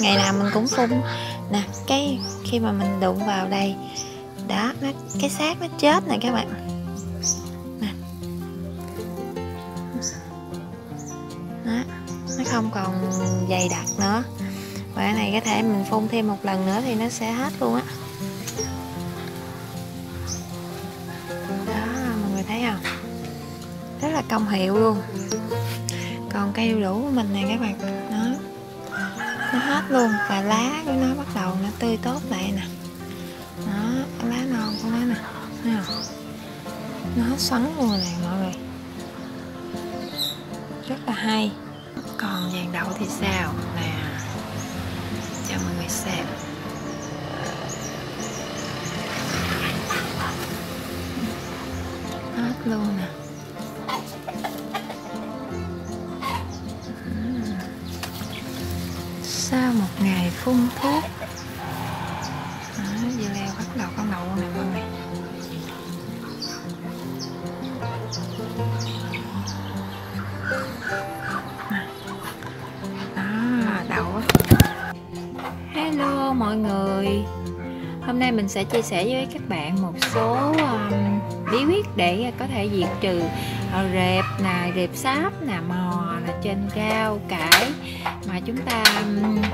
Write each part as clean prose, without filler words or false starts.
Ngày nào mình cũng phun nè, cái khi mà mình đụng vào đây đó, cái xác nó chết nè các bạn nè. Đó, nó không còn dày đặc nữa, và cái này có thể mình phun thêm một lần nữa thì nó sẽ hết luôn á. Đó, mọi người thấy không, rất là công hiệu luôn. Còn cây đu đủ của mình nè các bạn, nó hết luôn và lá của nó bắt đầu nó tươi tốt lại nè. Đó, cái lá non của nó nè, thấy không? Nó hết xoắn luôn rồi nè mọi người, rất là hay. Còn vàng đậu thì sao nè, cho mọi người xem. Hết luôn nè. Sau một ngày phun thuốc, dưa leo bắt đầu có nụ nè mọi người. Đó, đậu. Hello mọi người, hôm nay mình sẽ chia sẻ với các bạn một số bí quyết để có thể diệt trừ rệp nè, rệp sáp nè, mò nè trên rau cải. Mà chúng ta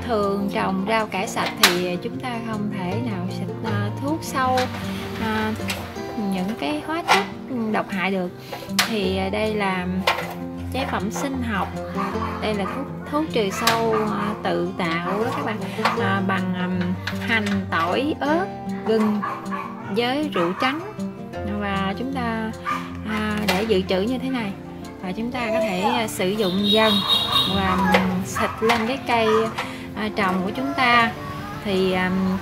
thường trồng rau cải sạch thì chúng ta không thể nào xịt thuốc sâu, những cái hóa chất độc hại được. Thì đây là chế phẩm sinh học, đây là thuốc trừ sâu tự tạo đó các bạn, bằng hành, tỏi, ớt, gừng với rượu trắng. Và chúng ta để dự trữ như thế này, và chúng ta có thể sử dụng dần và xịt lên cái cây trồng của chúng ta thì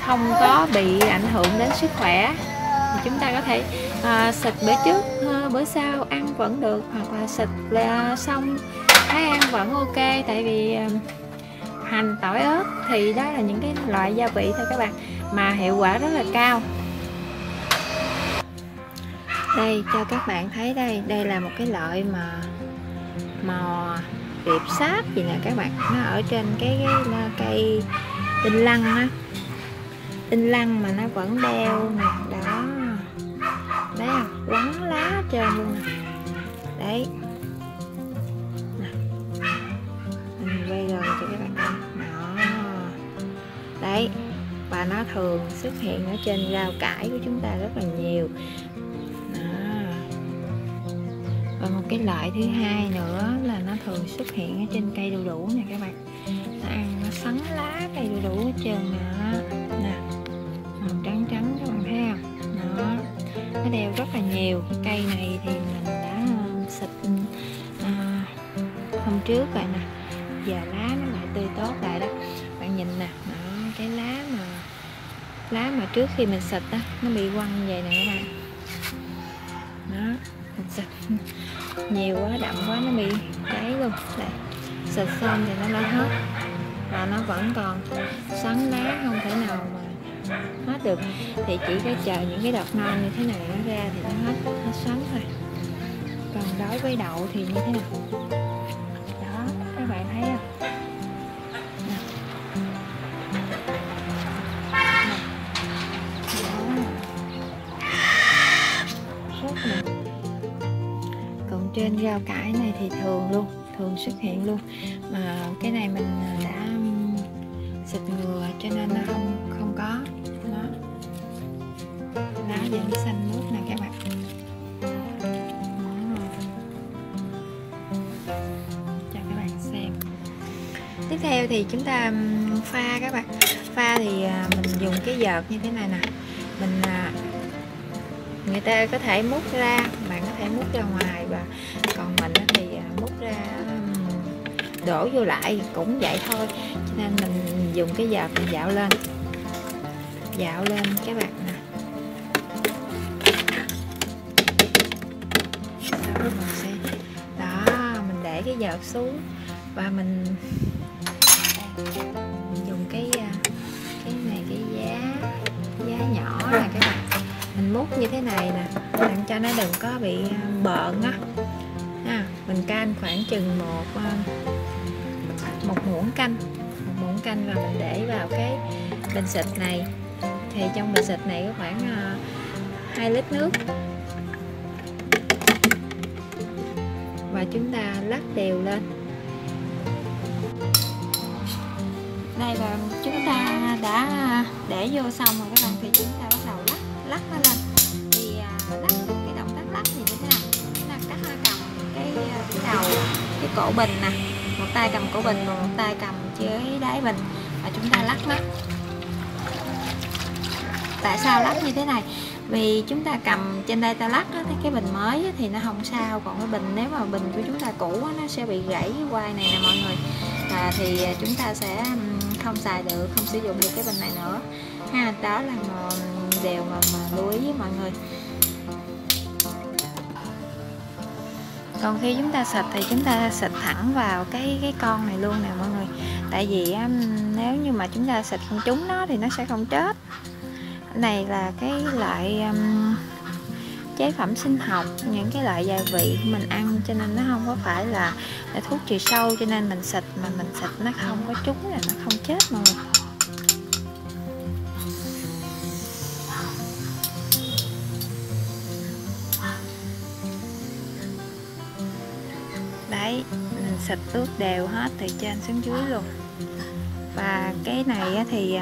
không có bị ảnh hưởng đến sức khỏe. Thì chúng ta có thể xịt bữa trước, bữa sau ăn vẫn được, hoặc là xịt xong thái ăn vẫn ok. Tại vì hành, tỏi, ớt thì đó là những cái loại gia vị thôi các bạn, mà hiệu quả rất là cao. Đây cho các bạn thấy, đây là một cái loại mà mò rệp sáp gì nè các bạn, nó ở trên cái cây đinh lăng á, đinh lăng mà nó vẫn đeo nè. Đó, thấy không, lắng lá trơn luôn nè. Đấy nè, mình quay gần cho các bạn thấy. Đó, đấy, và nó thường xuất hiện ở trên rau cải của chúng ta rất là nhiều. Và một cái loại thứ hai nữa là nó thường xuất hiện ở trên cây đu đủ nè các bạn. Nó ăn, nó sắn lá cây đu đủ hết trơn nè. Nè, màu trắng trắng các bạn thấy không? Đó, nó đeo rất là nhiều. Cây này thì mình đã xịt hôm trước rồi nè, giờ lá nó lại tươi tốt lại đó. Bạn nhìn nè, đó, cái lá mà trước khi mình xịt á, nó bị quăng vậy nè các bạn. Đó, mình xịt nhiều quá, đậm quá nó bị cháy luôn. Đây, xịt xong thì nó đã hết, và nó vẫn còn xoắn lá, không thể nào mà hết được. Thì chỉ có chờ những cái đọt non như thế này nó ra thì nó hết xoắn thôi. Còn đối với đậu thì như thế nào? Đó, các bạn thấy không? Trên rau cải này thì thường xuất hiện luôn, mà cái này mình đã xịt ngừa cho nên nó không có. Đó, lá vẫn xanh mướt nè các bạn. Cho các bạn xem. Tiếp theo thì chúng ta pha các bạn. Pha thì mình dùng cái vợt như thế này nè. Người ta có thể múc ra, bạn có thể múc ra ngoài, và còn mình thì múc ra đổ vô lại cũng vậy thôi. Cho nên mình dùng cái dao mình dạo lên các bạn nè. Đó, mình để cái dao xuống và mình dùng cái giá nhỏ nè các bạn. Mình múc như thế này nè, làm cho nó đừng có bị bợn á. Mình canh khoảng chừng một muỗng canh canh và mình để vào cái bình xịt này. Thì trong bình xịt này có khoảng 2 lít nước, và chúng ta lắc đều lên. Đây là chúng ta đã để vô xong rồi các bạn, thì chúng ta bắt đầu lắc nó lên. Thì lắc cái động tác lắc thì như thế nào? Chúng ta cắt hai cầm cái đầu, cái cổ bình nè, một tay cầm cổ bình và một tay cầm dưới đáy bình, và chúng ta lắc nó. Tại sao lắc như thế này? Vì chúng ta cầm trên đây ta lắc thì cái bình mới thì nó không sao, còn cái bình nếu mà bình của chúng ta cũ nó sẽ bị gãy quai này nè mọi người, thì chúng ta sẽ không xài được, không sử dụng được cái bình này nữa ha. Đó là một điều mà lưu ý với mọi người. Còn khi chúng ta xịt thì chúng ta xịt thẳng vào cái con này luôn nè mọi người, tại vì nếu như mà chúng ta xịt không trúng nó thì nó sẽ không chết. Này là cái loại chế phẩm sinh học, những cái loại gia vị mình ăn, cho nên nó không có phải là thuốc trừ sâu, cho nên mình xịt mà mình xịt nó không có trúng là nó không chết mọi người. Đấy, mình xịt ướt đều hết từ trên xuống dưới luôn. Và cái này thì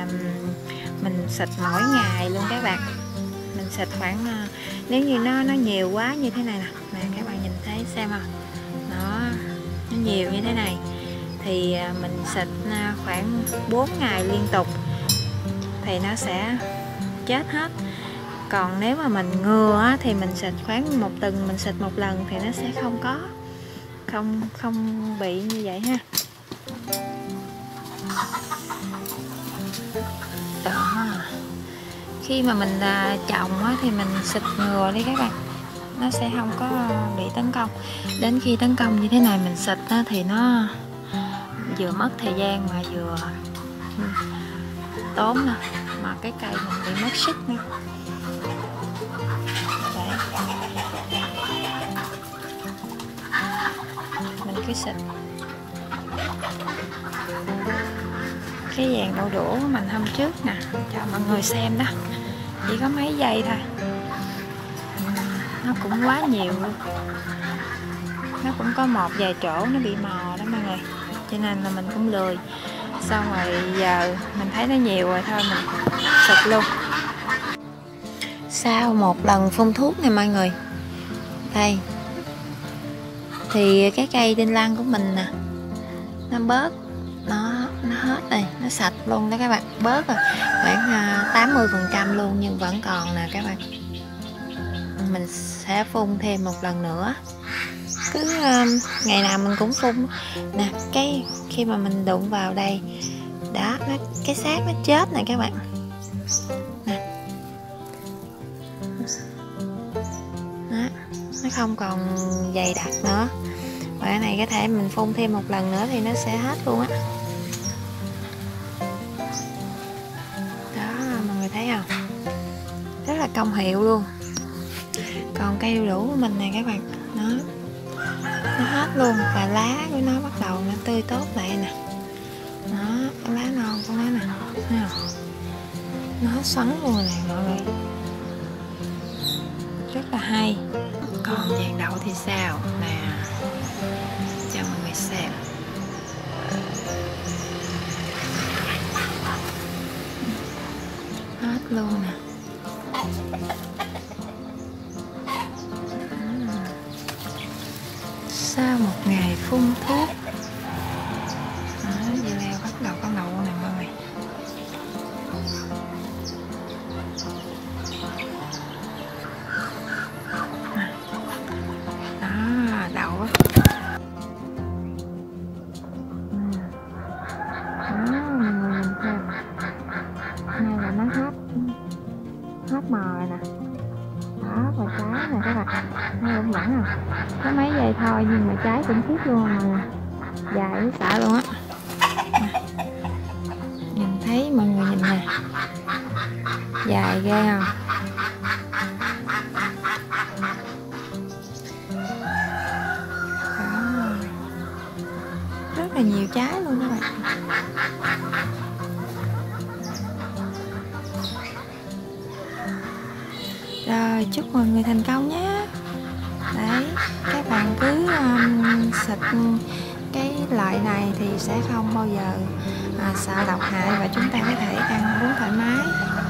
mình xịt mỗi ngày luôn các bạn. Mình xịt khoảng, nếu như nó nhiều quá như thế này nè, mà các bạn nhìn thấy xem không, nó nhiều như thế này thì mình xịt khoảng 4 ngày liên tục thì nó sẽ chết hết. Còn nếu mà mình ngừa thì mình xịt khoảng một tuần mình xịt một lần thì nó sẽ không có không bị như vậy ha. Đó. Khi mà mình trồng thì mình xịt ngừa đi các bạn, nó sẽ không có bị tấn công. Đến khi tấn công như thế này mình xịt thì nó vừa mất thời gian mà vừa tốn nè, mà cái cây mình bị mất sức nữa. Đấy. Mình cứ xịt cái dàn đậu đũa của mình hôm trước nè cho mọi người xem đó, chỉ có mấy giây thôi, nó cũng quá nhiều luôn, nó cũng có một vài chỗ nó bị mò đó mọi người, cho nên là mình cũng lười. Xong rồi giờ mình thấy nó nhiều rồi thôi mình xịt luôn. Sau một lần phun thuốc này mọi người, đây thì cái cây đinh lăng của mình nè nó bớt, nó hết rồi, nó sạch luôn đó các bạn, bớt rồi khoảng 80% luôn, nhưng vẫn còn nè các bạn. Mình sẽ phun thêm một lần nữa, cứ ngày nào mình cũng phun nè. Cái khi mà mình đụng vào đây đó, cái xác nó chết nè các bạn nè. Đó, nó không còn dày đặc nữa. Và cái này có thể mình phun thêm một lần nữa thì nó sẽ hết luôn á. Đó, mọi người thấy không? Rất là công hiệu luôn. Còn cây đu đủ của mình nè các bạn, nó hết luôn, và lá của nó bắt đầu nó tươi tốt lại nè. Đó, lá non của nó nè, thấy không? Nó hết xoắn luôn rồi nè mọi người. Rất là hay. Còn vàng đậu thì sao nè, cho mọi người xem. Hết luôn nè. Sau một ngày phun thuốc, dưa leo bắt đầu có nụ nè mọi người. Đó, đậu á. Có mấy giây thôi nhưng mà trái cũng tiếp luôn mà dài xả luôn á. Nhìn thấy mọi người nhìn nè, dài ghê không? Đó. Rất là nhiều trái luôn các bạn. rồi, chúc mọi người thành công nhé. Đấy, các bạn cứ xịt cái loại này thì sẽ không bao giờ xạ độc hại và chúng ta có thể ăn uống thoải mái.